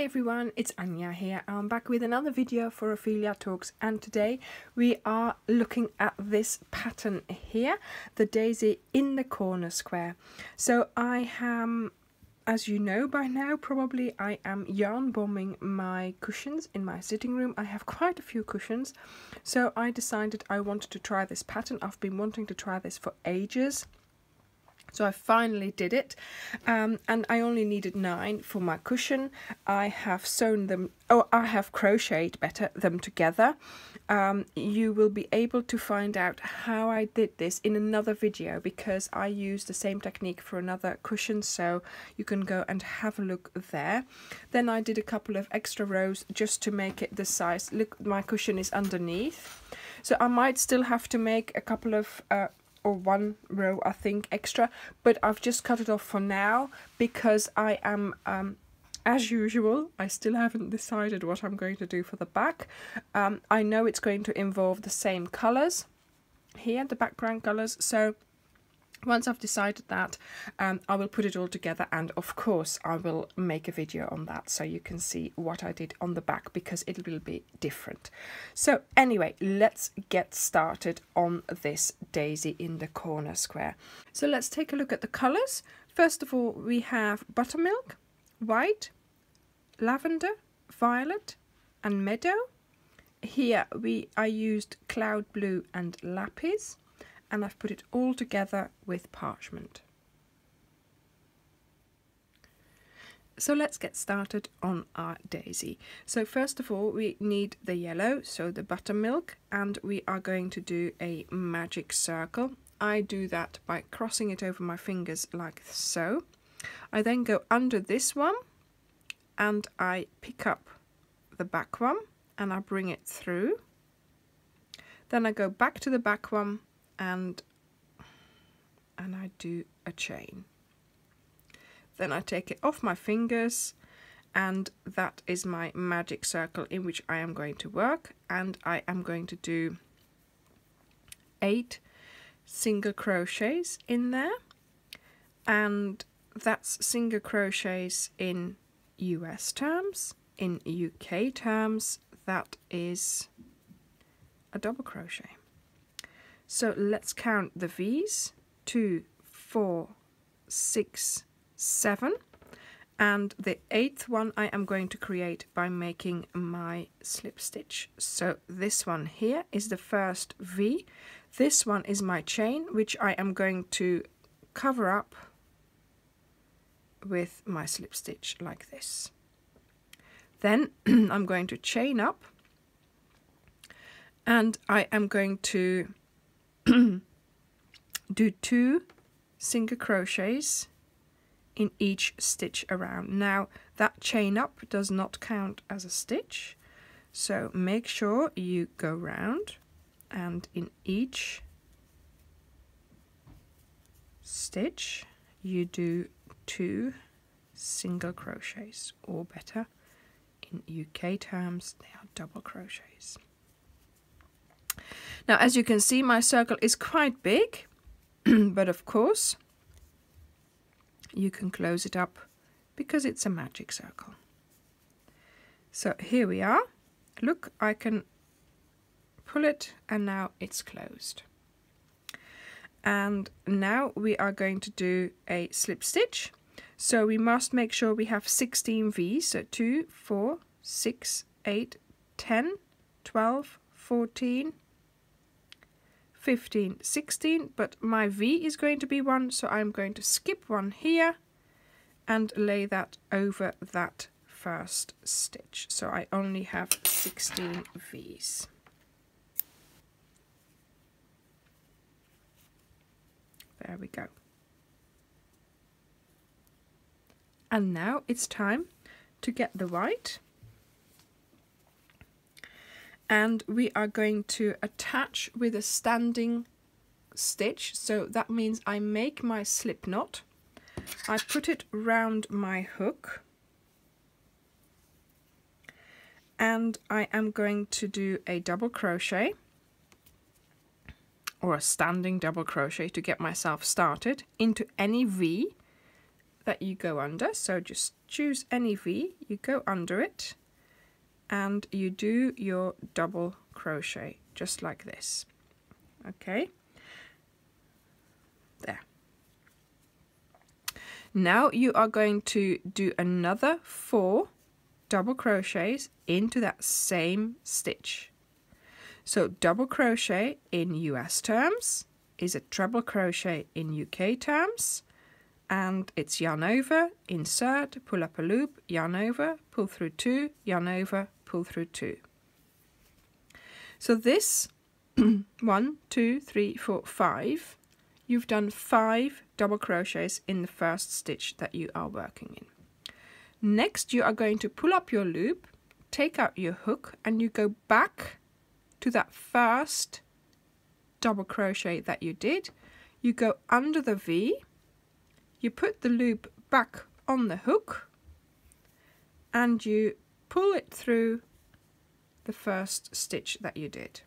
Hi everyone, it's Anja here. I'm back with another video for Ophelia Talks, and today we are looking at this pattern here, the daisy in the corner square. So I am, as you know by now probably, I am yarn bombing my cushions in my sitting room. I have quite a few cushions, so I decided I wanted to try this pattern. I've been wanting to try this for ages. So I finally did it, and I only needed 9 for my cushion. I have sewn them, or I have crocheted better them together. You will be able to find out how I did this in another video, because I used the same technique for another cushion, so you can go and have a look there. Then I did a couple of extra rows just to make it the size. Look, my cushion is underneath, so I might still have to make a couple of or one row I think extra, but I've just cut it off for now because I am, as usual, I still haven't decided what I'm going to do for the back. I know it's going to involve the same colours here, the background colours, so once I've decided that, I will put it all together, and of course I will make a video on that so you can see what I did on the back, because it will be different. So anyway, let's get started on this daisy in the corner square. So let's take a look at the colours. First of all, we have buttermilk, white, lavender, violet and meadow. Here I used cloud blue and lapis, and I've put it all together with parchment. So let's get started on our daisy. So first of all we need the yellow, so the buttermilk, and we are going to do a magic circle. I do that by crossing it over my fingers like so. I then go under this one and I pick up the back one and I bring it through. Then I go back to the back one and I do a chain. Then I take it off my fingers, and that is my magic circle in which I am going to work, and I am going to do 8 single crochets in there, and that's single crochets in US terms. In UK terms, that is a double crochet. So let's count the V's, 2, 4, 6, 7, and the 8th one I am going to create by making my slip stitch. So this one here is the first V, this one is my chain which I am going to cover up with my slip stitch like this. Then I'm going to chain up and I am going to do 2 single crochets in each stitch around. Now that chain up does not count as a stitch, so make sure you go round, and in each stitch you do 2 single crochets, or better, in UK terms they are double crochets. Now, as you can see, my circle is quite big, but of course you can close it up because it's a magic circle. So here we are. Look, I can pull it and now it's closed. And now we are going to do a slip stitch. So we must make sure we have 16 V's. So 2, 4, 6, 8, 10, 12, 14, 15, 16, but my V is going to be 1, so I'm going to skip 1 here and lay that over that first stitch. So I only have 16 V's. There we go. And now it's time to get the white. And we are going to attach with a standing stitch, so that means I make my slip knot, I put it round my hook, and I am going to do a double crochet, or a standing double crochet to get myself started, into any V that you go under. So just choose any V, you go under it, and you do your double crochet just like this. Okay, there. Now you are going to do another 4 double crochets into that same stitch. So double crochet in US terms is a treble crochet in UK terms, and it's yarn over, insert, pull up a loop, yarn over, pull through 2, yarn over, pull through 2. So this 1, 2, 3, 4, 5, you've done 5 double crochets in the first stitch that you are working in. Next you are going to pull up your loop, take out your hook, and you go back to that first double crochet that you did. You go under the V, you put the loop back on the hook, and you pull it through the first stitch that you did.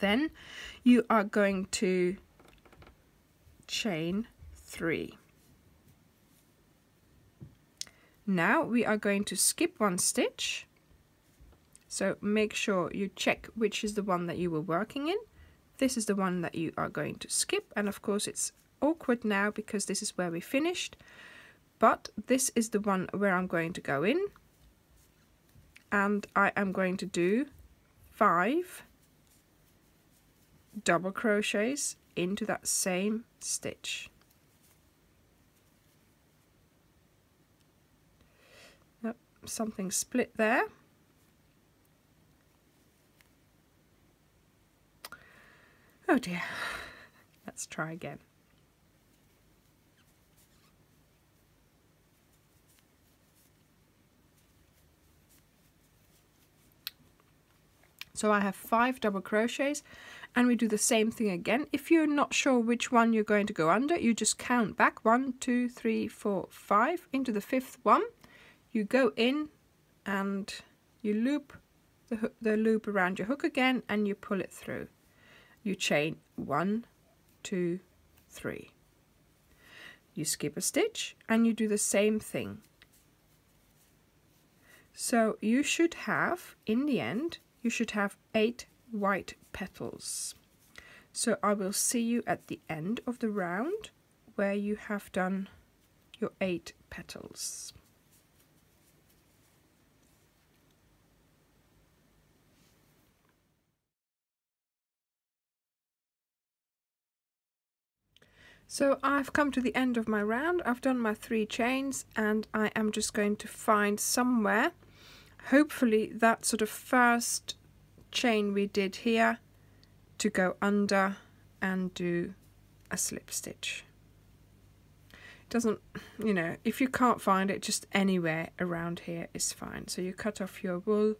Then you are going to chain 3. Now we are going to skip one stitch, so make sure you check which is the one that you were working in. This is the one that you are going to skip, and of course it's awkward now because this is where we finished, but this is the one where I'm going to go in, and I am going to do 5 double crochets into that same stitch. Nope, something split there. Oh dear, let's try again. So I have 5 double crochets, and we do the same thing again. If you're not sure which one you're going to go under, you just count back 1, 2, 3, 4, 5 into the 5th one. You go in and you loop the loop around your hook again, and you pull it through. You chain 1, 2, 3. You skip a stitch and you do the same thing. So you should have, in the end, you should have 8 white petals. So I will see you at the end of the round where you have done your 8 petals. So I've come to the end of my round. I've done my 3 chains, and I am just going to find somewhere, hopefully that sort of first chain we did here, to go under and do a slip stitch. Doesn't, you know, if you can't find it, just anywhere around here is fine. So you cut off your wool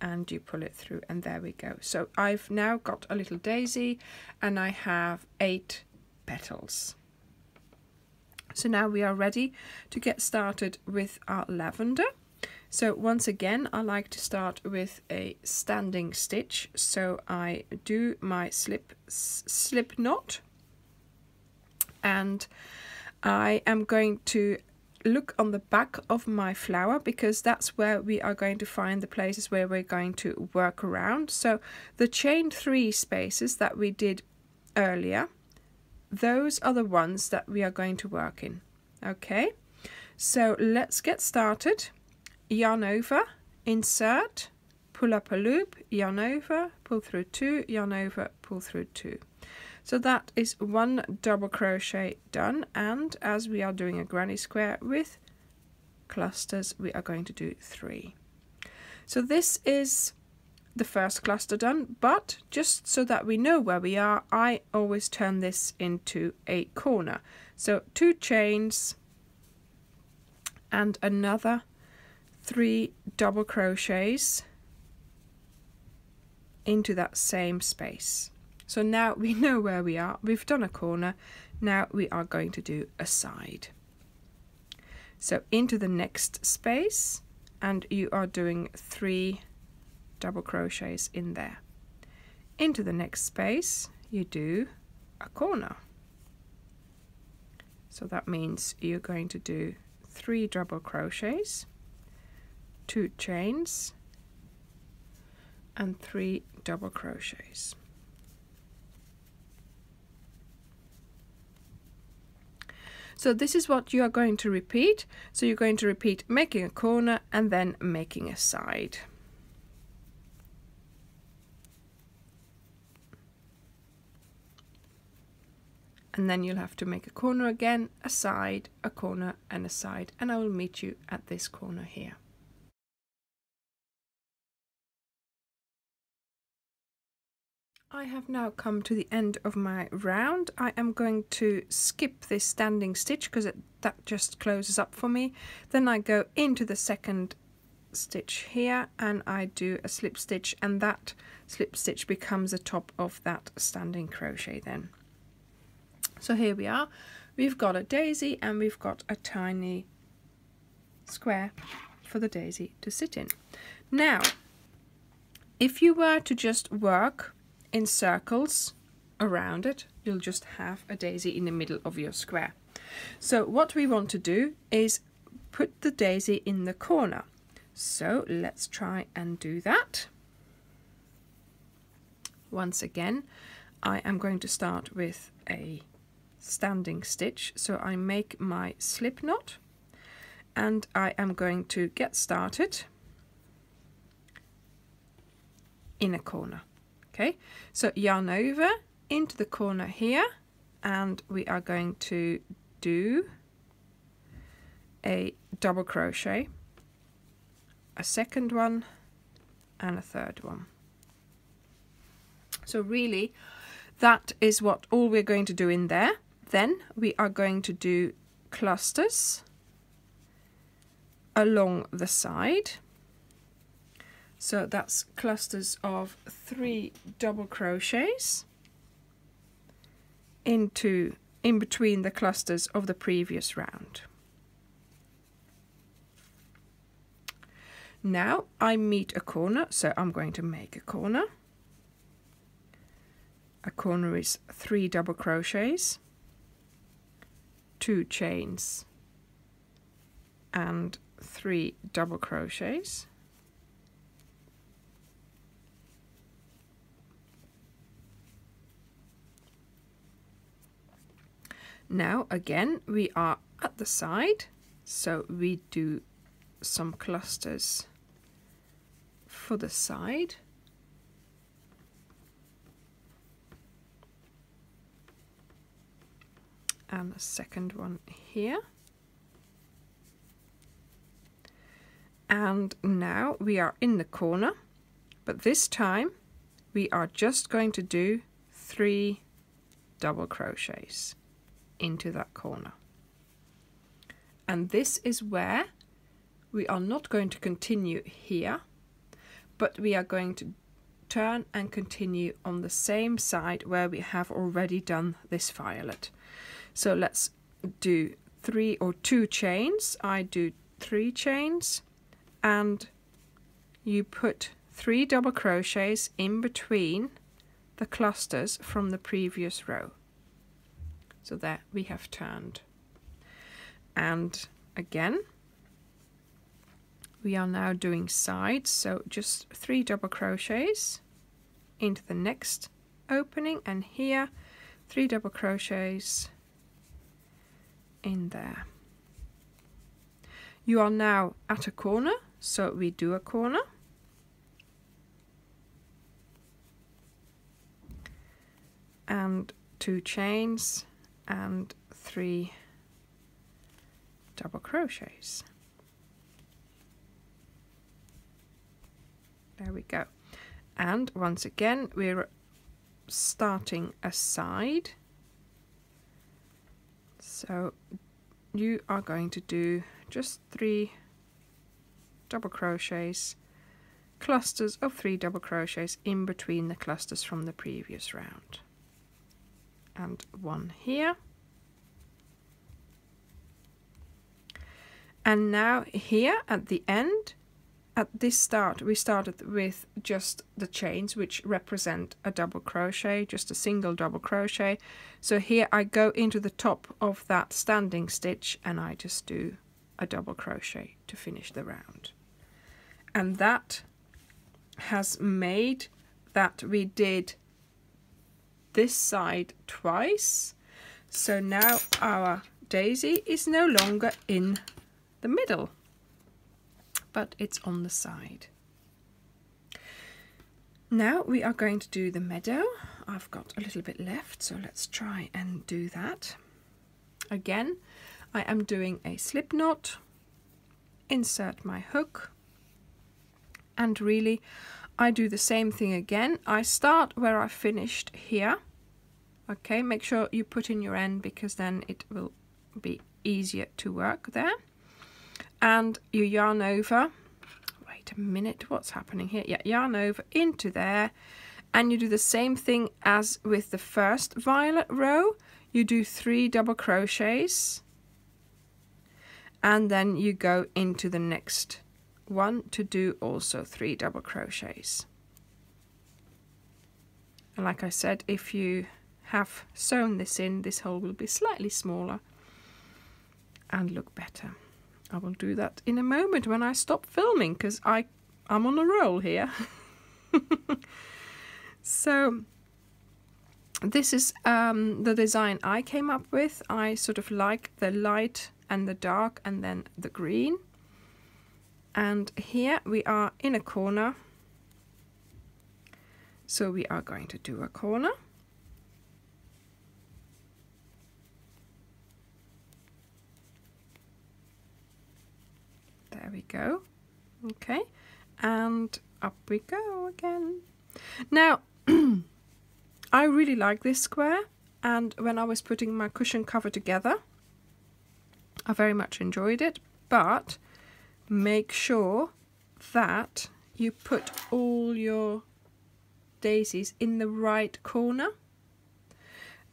and you pull it through, and there we go. So I've now got a little daisy, and I have 8 petals. So now we are ready to get started with our lavender. So once again, I like to start with a standing stitch. So I do my slip knot, and I am going to look on the back of my flower, because that's where we are going to find the places where we're going to work around. So the chain 3 spaces that we did earlier, those are the ones that we are going to work in. Okay, so let's get started. Yarn over, insert, pull up a loop, yarn over, pull through 2, yarn over, pull through 2. So that is 1 double crochet done, and as we are doing a granny square with clusters, we are going to do 3. So this is the first cluster done, but just so that we know where we are, I always turn this into a corner. So 2 chains and another 3 double crochets into that same space. So now we know where we are, we've done a corner, now we are going to do a side. So into the next space, and you are doing 3 double crochets in there. Into the next space, you do a corner. So that means you're going to do 3 double crochets, 2 chains and 3 double crochets. So this is what you are going to repeat. So you're going to repeat making a corner and then making a side. And then you'll have to make a corner again, a side, a corner and a side, and I will meet you at this corner here. I have now come to the end of my round. I am going to skip this standing stitch because that just closes up for me. Then I go into the second stitch here and I do a slip stitch, and that slip stitch becomes the top of that standing crochet then. So here we are. We've got a daisy and we've got a tiny square for the daisy to sit in. Now, if you were to just work in circles around it, you'll just have a daisy in the middle of your square. So what we want to do is put the daisy in the corner. So let's try and do that. Once again, I am going to start with a standing stitch. So I make my slip knot and I am going to get started in a corner. Okay, so yarn over into the corner here and we are going to do a double crochet, a second one and a third one. So really that is what all we're going to do in there. Then we are going to do clusters along the side. So that's clusters of 3 double crochets in between the clusters of the previous round. Now I meet a corner, so I'm going to make a corner. A corner is 3 double crochets, 2 chains and 3 double crochets. Now again we are at the side, so we do some clusters for the side. And the second one here. And now we are in the corner, but this time we are just going to do 3 double crochets into that corner. And this is where we are not going to continue here, but we are going to turn and continue on the same side where we have already done this violet. So let's do 3 or 2 chains. I do 3 chains and you put 3 double crochets in between the clusters from the previous row. So there we have turned. And again, we are now doing sides. So just 3 double crochets into the next opening, and here 3 double crochets in there. You are now at a corner, so we do a corner. And 2 chains and 3 double crochets. There we go. And once again we're starting a side, so you are going to do just 3 double crochets, clusters of 3 double crochets in between the clusters from the previous round. And 1 here. And now here at the end, at this start we started with just the chains, which represent a double crochet, just a single double crochet. So here I go into the top of that standing stitch and I just do a double crochet to finish the round. And that has made that we did this side twice. So now our daisy is no longer in the middle, but it's on the side. Now we are going to do the meadow. I've got a little bit left, so let's try and do that. Again, I am doing a slip knot, insert my hook, and really I do the same thing again. I start where I finished here. Okay, make sure you put in your end because then it will be easier to work there. And you yarn over, wait a minute, what's happening here? Yeah, yarn over into there, and you do the same thing as with the first violet row. You do 3 double crochets and then you go into the next one to do also 3 double crochets. And like I said, if you have sewn this in, this hole will be slightly smaller and look better. I will do that in a moment when I stop filming because I'm on a roll here. So this is the design I came up with. I sort of like the light and the dark and then the green. And here we are in a corner, so we are going to do a corner. There we go. Okay, and up we go again. Now I really like this square, and when I was putting my cushion cover together I very much enjoyed it, but make sure that you put all your daisies in the right corner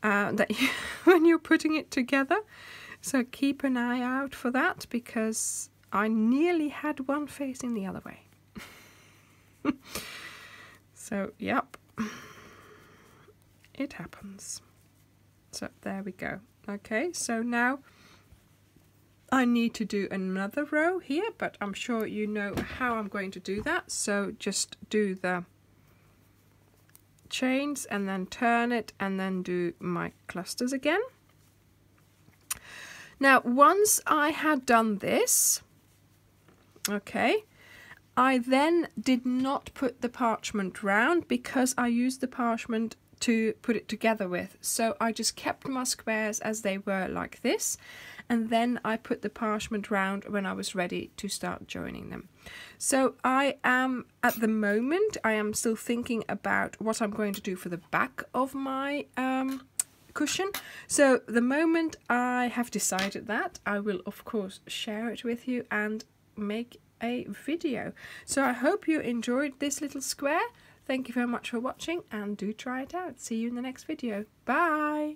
when you're putting it together. So keep an eye out for that, because I nearly had one facing the other way. So yep, it happens. So there we go. Okay, so now I need to do another row here, but I'm sure you know how I'm going to do that. So just do the chains and then turn it and then do my clusters again. Now once I had done this, okay, I then did not put the parchment round because I used the parchment to put it together with. So I just kept my squares as they were like this, and then I put the parchment round when I was ready to start joining them. So I am, at the moment, I am still thinking about what I'm going to do for the back of my cushion. So the moment I have decided that, I will of course share it with you and make a video. So I hope you enjoyed this little square. Thank you very much for watching, and do try it out. See you in the next video. Bye!